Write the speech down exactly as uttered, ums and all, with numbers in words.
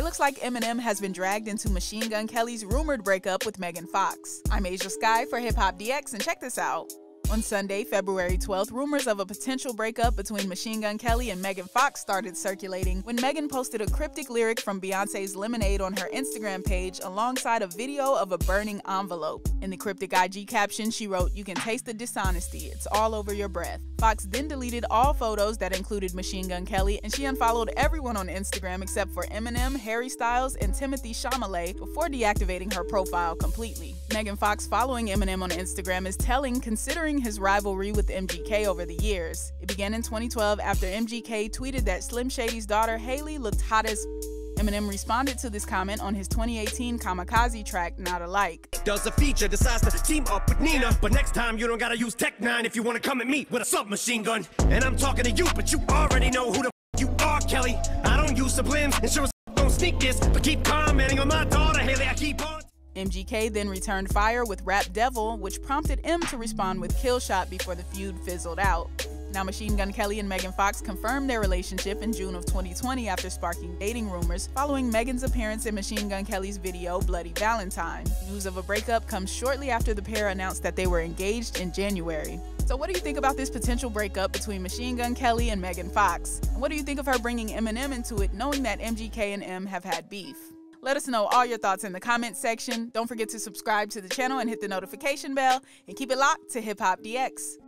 It looks like Eminem has been dragged into Machine Gun Kelly's rumored breakup with Megan Fox. I'm Ashia Skye for Hip Hop D X, and check this out. On Sunday, February twelfth, rumors of a potential breakup between Machine Gun Kelly and Megan Fox started circulating when Megan posted a cryptic lyric from Beyoncé's Lemonade on her Instagram page alongside a video of a burning envelope. In the cryptic I G caption, she wrote, "You can taste the dishonesty, it's all over your breath." Fox then deleted all photos that included Machine Gun Kelly, and she unfollowed everyone on Instagram except for Eminem, Harry Styles, and Timothy Chalamet before deactivating her profile completely. Megan Fox following Eminem on Instagram is telling considering his rivalry with M G K over the years. It began in twenty twelve after M G K tweeted that Slim Shady's daughter Haley looked hot as Eminem responded to this comment on his twenty eighteen Kamikaze track, Not Alike. Does a feature decides to team up with Nina, but next time you don't gotta use Tech nine if you wanna come at me with a submachine gun. And I'm talking to you, but you already know who the f you are, Kelly. I don't use sublims, and sure as f don't sneak this, but keep commenting on my daughter Haley, I keep on. M G K then returned fire with Rap Devil, which prompted M to respond with Kill Shot before the feud fizzled out. Now, Machine Gun Kelly and Megan Fox confirmed their relationship in June of twenty twenty after sparking dating rumors following Megan's appearance in Machine Gun Kelly's video, Bloody Valentine. News of a breakup comes shortly after the pair announced that they were engaged in January. So what do you think about this potential breakup between Machine Gun Kelly and Megan Fox? And what do you think of her bringing Eminem into it, knowing that M G K and M have had beef? Let us know all your thoughts in the comments section. Don't forget to subscribe to the channel and hit the notification bell, and keep it locked to Hip Hop D X.